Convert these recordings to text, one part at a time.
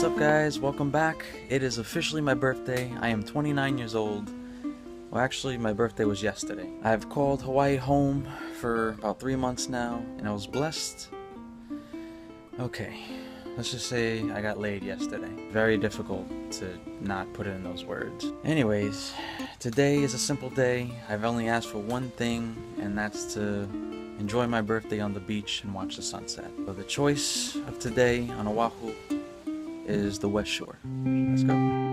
What's up, guys? Welcome back. It is officially my birthday. I am 29 years old. Well, actually, my birthday was yesterday. I've called Hawaii home for about 3 months now, and I was blessed. Okay, let's just say I got laid yesterday. Very difficult to not put it in those words. Anyways, today is a simple day. I've only asked for one thing, and that's to enjoy my birthday on the beach and watch the sunset. So the choice of today on O'ahu is the West Shore. Let's go.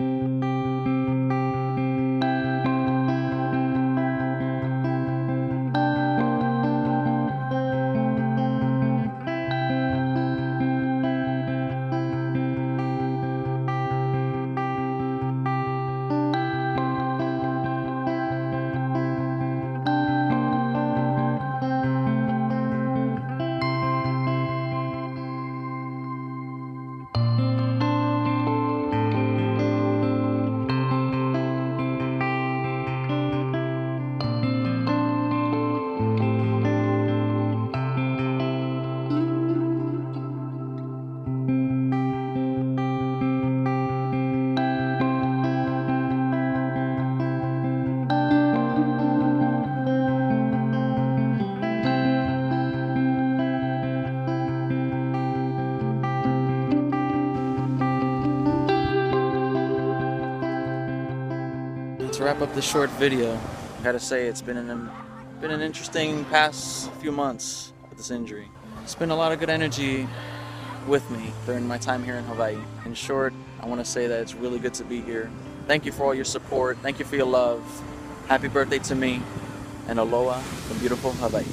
To wrap up this short video, I gotta say it's been an interesting past few months with this injury. It's been a lot of good energy with me during my time here in Hawaii. In short, I want to say that it's really good to be here. Thank you for all your support. Thank you for your love. Happy birthday to me, and aloha from beautiful Hawaii.